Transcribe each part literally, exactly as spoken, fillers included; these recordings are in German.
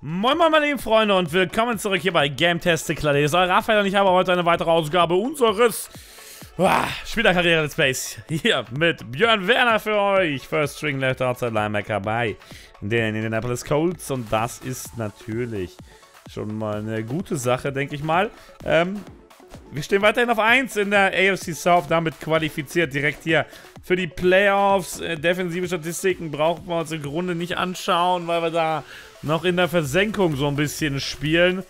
Moin moin meine lieben Freunde und willkommen zurück hier bei GameTasticalHD. So, Raphael und ich haben heute eine weitere Ausgabe unseres ah, Spielerkarriere-Let's Plays hier mit Björn Werner für euch. First String Left Outside Linebacker bei den Indianapolis Colts und das ist natürlich schon mal eine gute Sache, denke ich mal. Ähm... Wir stehen weiterhin auf eins in der A F C South, damit qualifiziert direkt hier für die Playoffs. Defensive Statistiken brauchen wir uns im Grunde nicht anschauen, weil wir da noch in der Versenkung so ein bisschen spielen.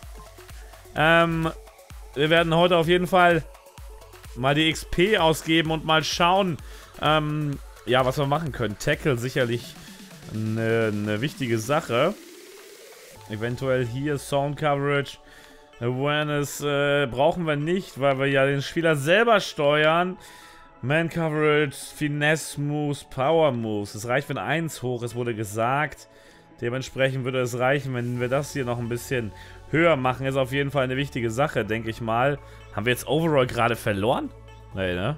Ähm, wir werden heute auf jeden Fall mal die X P ausgeben und mal schauen, ähm, ja, was wir machen können. Tackle sicherlich eine, eine wichtige Sache. Eventuell hier Sound Coverage. Awareness äh, brauchen wir nicht, weil wir ja den Spieler selber steuern. Man Coverage, Finesse Moves, Power Moves. Es reicht, wenn eins hoch ist, wurde gesagt. Dementsprechend würde es reichen, wenn wir das hier noch ein bisschen höher machen. Ist auf jeden Fall eine wichtige Sache, denke ich mal. Haben wir jetzt Overall gerade verloren? Nee, ne?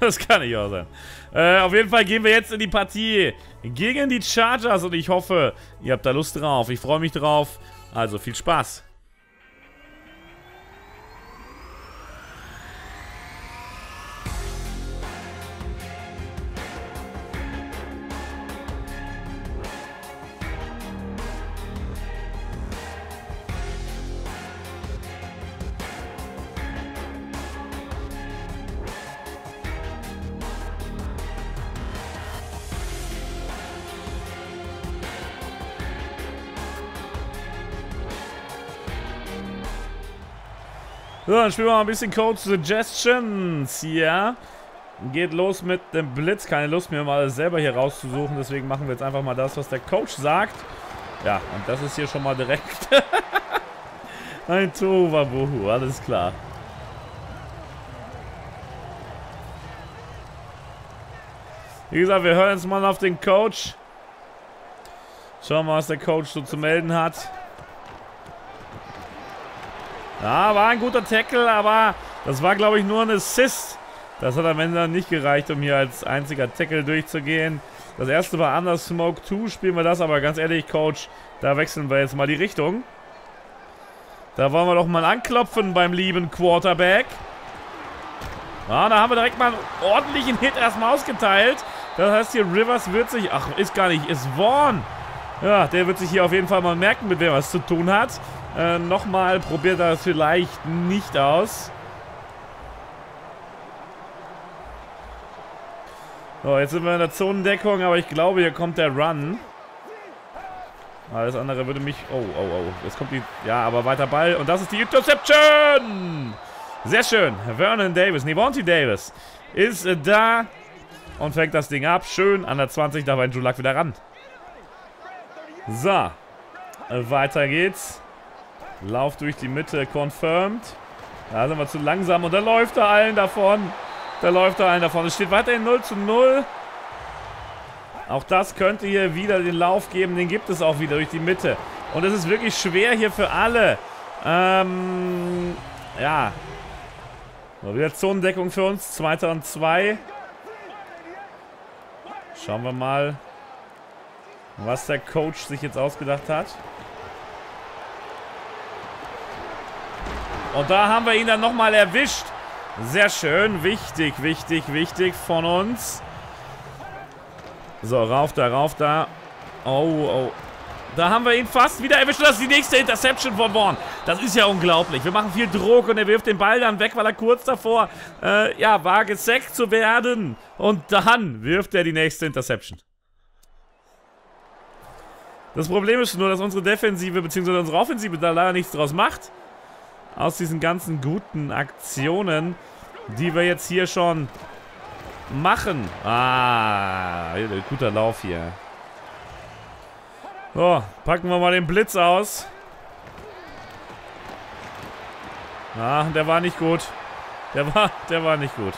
Das kann nicht wahr sein. Äh, auf jeden Fall gehen wir jetzt in die Partie gegen die Chargers und ich hoffe, ihr habt da Lust drauf. Ich freue mich drauf. Also viel Spaß. So, dann spielen wir mal ein bisschen Code Suggestions hier. Geht los mit dem Blitz. Keine Lust, mir mal selber hier rauszusuchen. Deswegen machen wir jetzt einfach mal das, was der Coach sagt. Ja, und das ist hier schon mal direkt. Ein Tohuwabohu, alles klar. Wie gesagt, wir hören jetzt mal auf den Coach. Schauen wir mal, was der Coach so zu melden hat. Ja, war ein guter Tackle, aber das war, glaube ich, nur ein Assist. Das hat am Ende nicht gereicht, um hier als einziger Tackle durchzugehen. Das erste war Under Smoke zwei, spielen wir das, aber ganz ehrlich, Coach, da wechseln wir jetzt mal die Richtung. Da wollen wir doch mal anklopfen beim lieben Quarterback. Ja, da haben wir direkt mal einen ordentlichen Hit erstmal ausgeteilt. Das heißt hier, Rivers wird sich, ach, ist gar nicht, ist Vaughn. Ja, der wird sich hier auf jeden Fall mal merken, mit wem er es zu tun hat. Äh, nochmal, probiert er das vielleicht nicht aus. So, jetzt sind wir in der Zonendeckung, aber ich glaube, hier kommt der Run. Alles andere würde mich... Oh, oh, oh. Jetzt kommt die... Ja, aber weiter Ball. Und das ist die Interception! Sehr schön. Vernon Davis, Nivonti Davis ist äh, da und fängt das Ding ab. Schön, an der zwanzig, da war Andrew Luck wieder ran. So, weiter geht's. Lauf durch die Mitte, confirmed. Da sind wir zu langsam und da läuft er allen davon. Da läuft er allen davon. Es steht weiterhin null zu null. Auch das könnte hier wieder den Lauf geben. Den gibt es auch wieder durch die Mitte. Und es ist wirklich schwer hier für alle. Ähm, ja. So, wieder Zonendeckung für uns. Zweiter und zwei. Schauen wir mal, was der Coach sich jetzt ausgedacht hat. Und da haben wir ihn dann nochmal erwischt. Sehr schön. Wichtig, wichtig, wichtig von uns. So, rauf da, rauf da. Oh, oh. Da haben wir ihn fast wieder erwischt. Das ist die nächste Interception von Vaughn. Das ist ja unglaublich. Wir machen viel Druck und er wirft den Ball dann weg, weil er kurz davor äh, ja, war, gesackt zu werden. Und dann wirft er die nächste Interception. Das Problem ist nur, dass unsere Defensive bzw. unsere Offensive da leider nichts draus macht. Aus diesen ganzen guten Aktionen, die wir jetzt hier schon machen. Ah, guter Lauf hier. So, packen wir mal den Blitz aus. Ah, der war nicht gut. Der war, der war nicht gut.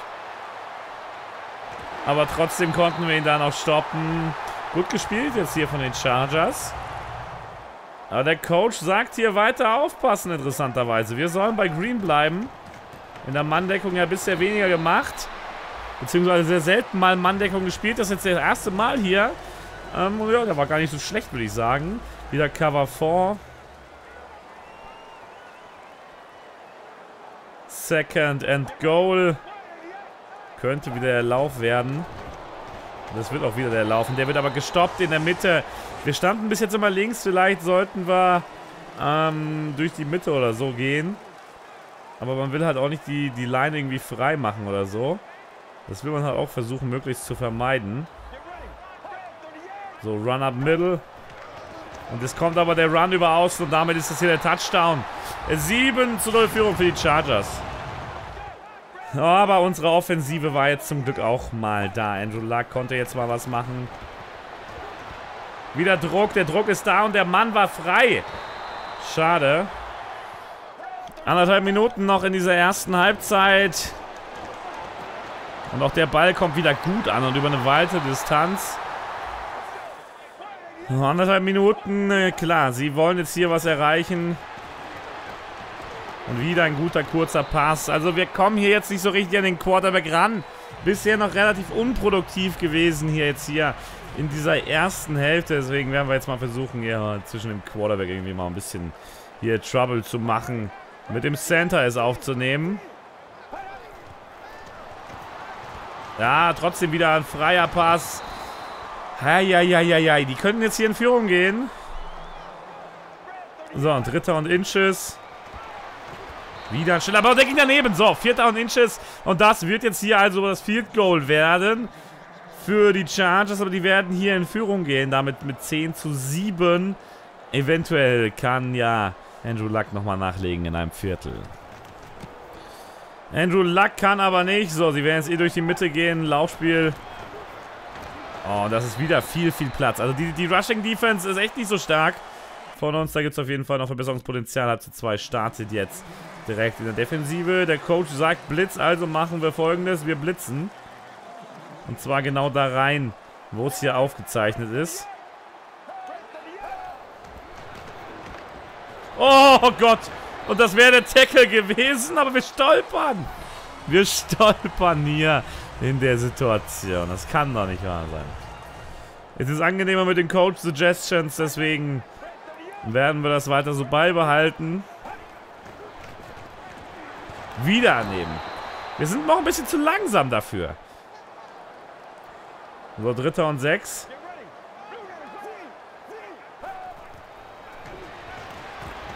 Aber trotzdem konnten wir ihn dann auch stoppen. Gut gespielt jetzt hier von den Chargers. Aber der Coach sagt hier weiter aufpassen, interessanterweise. Wir sollen bei Green bleiben. In der Manndeckung ja bisher weniger gemacht. beziehungsweise sehr selten mal Manndeckung gespielt. Das ist jetzt das erste Mal hier. Ähm, ja, der war gar nicht so schlecht, würde ich sagen. Wieder Cover vier. Second and Goal. Könnte wieder der Lauf werden. Das wird auch wieder der Lauf. Und der wird aber gestoppt in der Mitte. Wir standen bis jetzt immer links. Vielleicht sollten wir ähm, durch die Mitte oder so gehen. Aber man will halt auch nicht die, die Line irgendwie frei machen oder so. Das will man halt auch versuchen, möglichst zu vermeiden. So, Run up Middle. Und jetzt kommt aber der Run über außen und damit ist das hier der Touchdown. sieben zu null Führung für die Chargers. Aber unsere Offensive war jetzt zum Glück auch mal da. Andrew Luck konnte jetzt mal was machen. Wieder Druck, der Druck ist da und der Mann war frei. Schade. Anderthalb Minuten noch in dieser ersten Halbzeit. Und auch der Ball kommt wieder gut an und über eine weite Distanz. Anderthalb Minuten, klar, sie wollen jetzt hier was erreichen. Und wieder ein guter, kurzer Pass. Also wir kommen hier jetzt nicht so richtig an den Quarterback ran. Bisher noch relativ unproduktiv gewesen hier jetzt hier in dieser ersten Hälfte. Deswegen werden wir jetzt mal versuchen, hier zwischen dem Quarterback irgendwie mal ein bisschen hier Trouble zu machen. Mit dem Center es aufzunehmen. Ja, trotzdem wieder ein freier Pass. Eieieiei, die könnten jetzt hier in Führung gehen. So, und Dritter und Inches. Wieder ein schneller, aber der ging daneben. So, Vierter und Inches. Und das wird jetzt hier also das Field Goal werden für die Chargers. Aber die werden hier in Führung gehen. Damit mit zehn zu sieben. Eventuell kann ja Andrew Luck nochmal nachlegen in einem Viertel. Andrew Luck kann aber nicht. So, sie werden jetzt eh durch die Mitte gehen. Laufspiel. Oh, das ist wieder viel, viel Platz. Also die, die Rushing Defense ist echt nicht so stark von uns. Da gibt es auf jeden Fall noch Verbesserungspotenzial. Halbzeit zwei startet jetzt direkt in der Defensive. Der Coach sagt Blitz, also machen wir Folgendes. Wir blitzen. Und zwar genau da rein, wo es hier aufgezeichnet ist. Oh Gott! Und das wäre der Tackle gewesen, aber wir stolpern. Wir stolpern hier in der Situation. Das kann doch nicht wahr sein. Es ist angenehmer mit den Coach Suggestions, deswegen werden wir das weiter so beibehalten. Wieder daneben. Wir sind noch ein bisschen zu langsam dafür. So, Dritter und Sechs.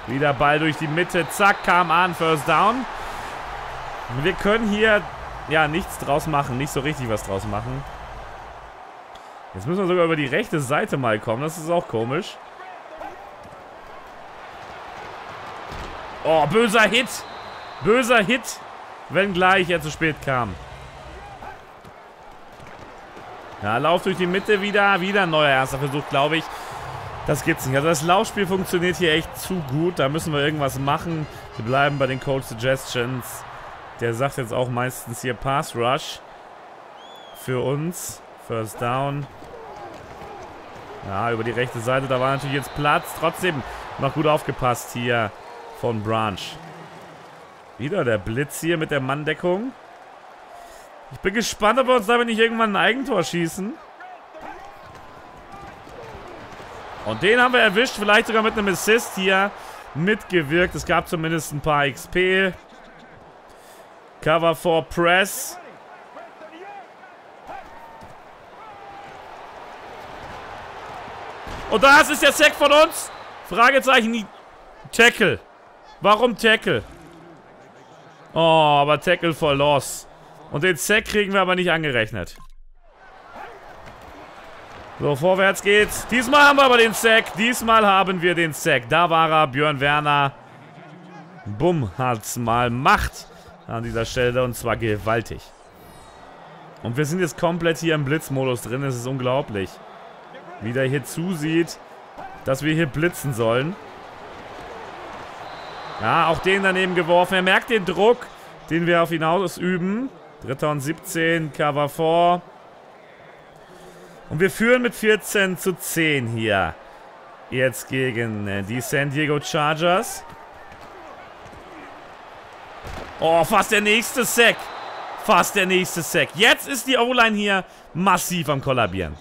Wieder Ball durch die Mitte. Zack, kam an. First down. Wir können hier, ja, nichts draus machen. Nicht so richtig was draus machen. Jetzt müssen wir sogar über die rechte Seite mal kommen. Das ist auch komisch. Oh, böser Hit. Böser Hit. Wenngleich er zu spät kam. Ja, Lauf durch die Mitte wieder. Wieder ein neuer erster Versuch, glaube ich. Das gibt's nicht. Also das Laufspiel funktioniert hier echt zu gut. Da müssen wir irgendwas machen. Wir bleiben bei den Coach Suggestions. Der sagt jetzt auch meistens hier Pass Rush. Für uns. First down. Ja, über die rechte Seite. Da war natürlich jetzt Platz. Trotzdem noch gut aufgepasst hier von Branch. Wieder der Blitz hier mit der Manndeckung. Ich bin gespannt, ob wir uns damit nicht irgendwann ein Eigentor schießen. Und den haben wir erwischt, vielleicht sogar mit einem Assist hier mitgewirkt. Es gab zumindest ein paar X P. Cover for Press. Und das ist der Sack von uns. Fragezeichen. Tackle. Warum Tackle? Oh, aber Tackle for Loss. Und den Sack kriegen wir aber nicht angerechnet. So, vorwärts geht's. Diesmal haben wir aber den Sack. Diesmal haben wir den Sack. Da war er, Björn Werner. Bumm, hat's mal Macht an dieser Stelle und zwar gewaltig. Und wir sind jetzt komplett hier im Blitzmodus drin. Es ist unglaublich, wie der hier zusieht, dass wir hier blitzen sollen. Ja, auch den daneben geworfen. Er merkt den Druck, den wir auf ihn ausüben. Dritter und siebzehn, Cover vier. Und wir führen mit vierzehn zu zehn hier. Jetzt gegen die San Diego Chargers. Oh, fast der nächste Sack. Fast der nächste Sack. Jetzt ist die O-Line hier massiv am Kollabieren.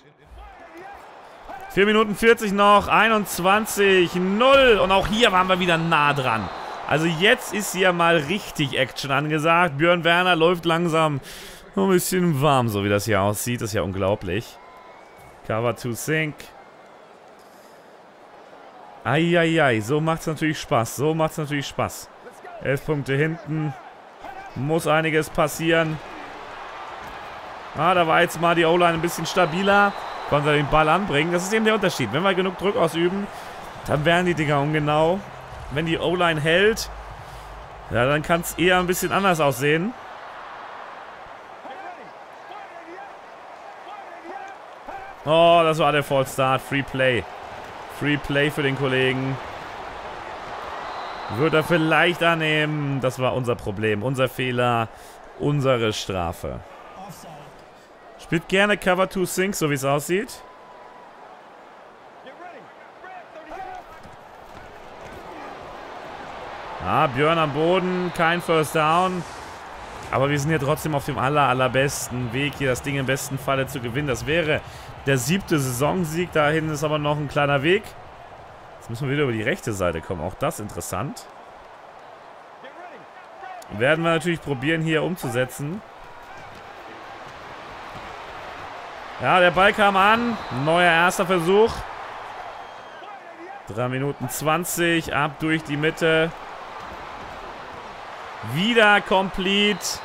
vier Minuten vierzig noch. einundzwanzig null. Und auch hier waren wir wieder nah dran. Also jetzt ist hier mal richtig Action angesagt. Björn Werner läuft langsam ein bisschen warm, so wie das hier aussieht. Das ist ja unglaublich. Cover to sink. Eieiei, so macht's natürlich Spaß. So macht's natürlich Spaß. Elf Punkte hinten. Muss einiges passieren. Ah, da war jetzt mal die O-Line ein bisschen stabiler. Konnte den Ball anbringen. Das ist eben der Unterschied. Wenn wir genug Druck ausüben, dann werden die Dinger ungenau. Wenn die O-Line hält, ja, dann kann es eher ein bisschen anders aussehen. Oh, das war der False Start. Free Play. Free Play für den Kollegen. Wird er vielleicht annehmen. Das war unser Problem. Unser Fehler. Unsere Strafe. Spielt gerne Cover to Sink, so wie es aussieht. Ah, Björn am Boden. Kein First Down. Aber wir sind hier trotzdem auf dem aller, allerbesten Weg, hier das Ding im besten Falle zu gewinnen. Das wäre der siebte Saisonsieg. Dahin ist aber noch ein kleiner Weg. Jetzt müssen wir wieder über die rechte Seite kommen. Auch das interessant. Werden wir natürlich probieren, hier umzusetzen. Ja, der Ball kam an. Neuer erster Versuch. drei Minuten zwanzig. Ab durch die Mitte. Wieder complete.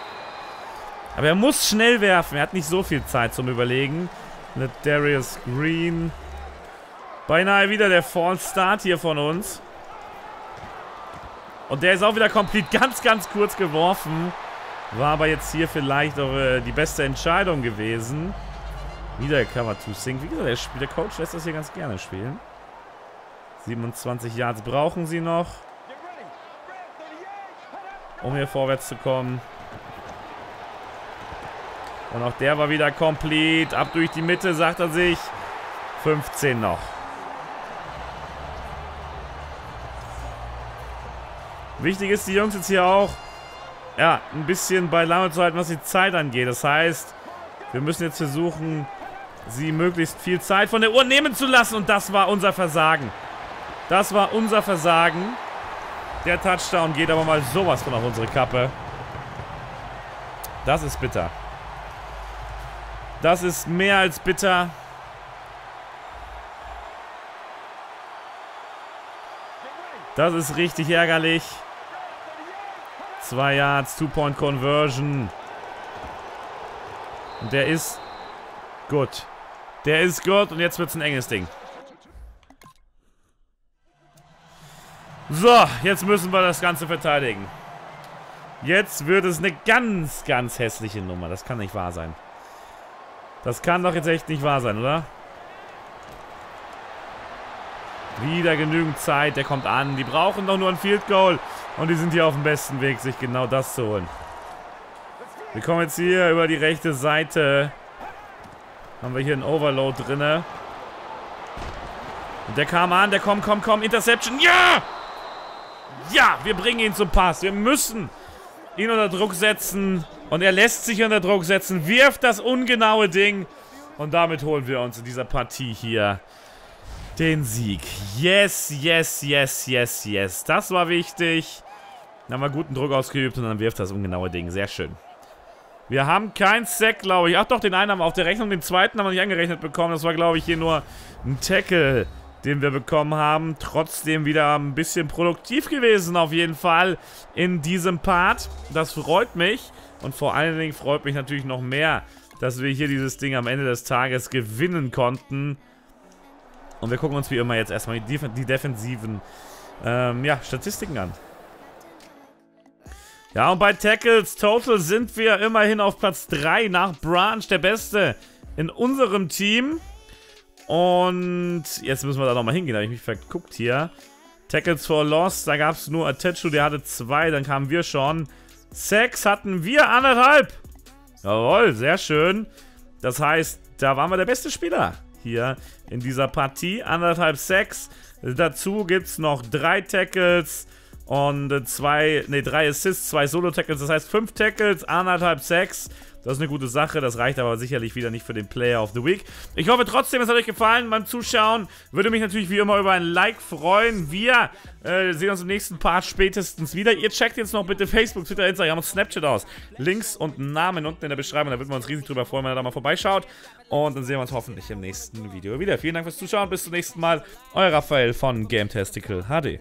Aber er muss schnell werfen. Er hat nicht so viel Zeit zum Überlegen. Mit Darius Green. Beinahe wieder der False Start hier von uns. Und der ist auch wieder komplett ganz, ganz kurz geworfen. War aber jetzt hier vielleicht auch äh, die beste Entscheidung gewesen. Wieder Cover to Sink. Wie gesagt, der, Spiel, der Coach lässt das hier ganz gerne spielen. siebenundzwanzig Yards brauchen sie noch, um hier vorwärts zu kommen. Und auch der war wieder komplett. Ab durch die Mitte, sagt er sich. fünfzehn noch. Wichtig ist, die Jungs jetzt hier auch ja, ein bisschen bei Laune zu halten, was die Zeit angeht. Das heißt, wir müssen jetzt versuchen, sie möglichst viel Zeit von der Uhr nehmen zu lassen. Und das war unser Versagen. Das war unser Versagen. Der Touchdown geht aber mal sowas von auf unsere Kappe. Das ist bitter. Das ist mehr als bitter. Das ist richtig ärgerlich. Zwei Yards, Two-Point-Conversion. Und der ist gut. Der ist gut und jetzt wird es ein enges Ding. So, jetzt müssen wir das Ganze verteidigen. Jetzt wird es eine ganz, ganz hässliche Nummer. Das kann nicht wahr sein. Das kann doch jetzt echt nicht wahr sein, oder? Wieder genügend Zeit. Der kommt an. Die brauchen doch nur ein Field Goal. Und die sind hier auf dem besten Weg, sich genau das zu holen. Wir kommen jetzt hier über die rechte Seite. Haben wir hier einen Overload drinne. Und der kam an. Der kommt, komm, komm. Interception. Ja! Ja, wir bringen ihn zum Pass. Wir müssen ihn unter Druck setzen. Und er lässt sich unter Druck setzen. Wirft das ungenaue Ding. Und damit holen wir uns in dieser Partie hier den Sieg. Yes, yes, yes, yes, yes. Das war wichtig. Dann haben wir guten Druck ausgeübt und dann wirft das ungenaue Ding. Sehr schön. Wir haben keinen Sack, glaube ich. Ach doch, den einen haben wir auf der Rechnung. Den zweiten haben wir nicht angerechnet bekommen. Das war, glaube ich, hier nur ein Tackle, den wir bekommen haben. Trotzdem wieder ein bisschen produktiv gewesen auf jeden Fall in diesem Part. Das freut mich. Und vor allen Dingen freut mich natürlich noch mehr, dass wir hier dieses Ding am Ende des Tages gewinnen konnten. Und wir gucken uns wie immer jetzt erstmal die, die defensiven ähm, ja, Statistiken an. Ja, und bei Tackles Total sind wir immerhin auf Platz drei nach Branch, der Beste in unserem Team. Und jetzt müssen wir da nochmal hingehen, da habe ich mich verguckt hier. Tackles for Loss, da gab es nur Atachu, der hatte zwei, dann kamen wir schon. Sacks hatten wir anderthalb. Jawohl, sehr schön. Das heißt, da waren wir der beste Spieler hier in dieser Partie. Anderthalb Sacks. Dazu gibt es noch drei Tackles. Und zwei, nee, drei Assists, zwei Solo-Tackles, das heißt fünf Tackles, anderthalb Sacks. Das ist eine gute Sache, das reicht aber sicherlich wieder nicht für den Player of the Week. Ich hoffe trotzdem, es hat euch gefallen beim Zuschauen. Würde mich natürlich wie immer über ein Like freuen. Wir äh, sehen uns im nächsten Part spätestens wieder. Ihr checkt jetzt noch bitte Facebook, Twitter, Instagram und Snapchat aus. Links und Namen unten in der Beschreibung. Da würden wir uns riesig drüber freuen, wenn ihr da mal vorbeischaut. Und dann sehen wir uns hoffentlich im nächsten Video wieder. Vielen Dank fürs Zuschauen, bis zum nächsten Mal. Euer Raphael von GameTasticalHD.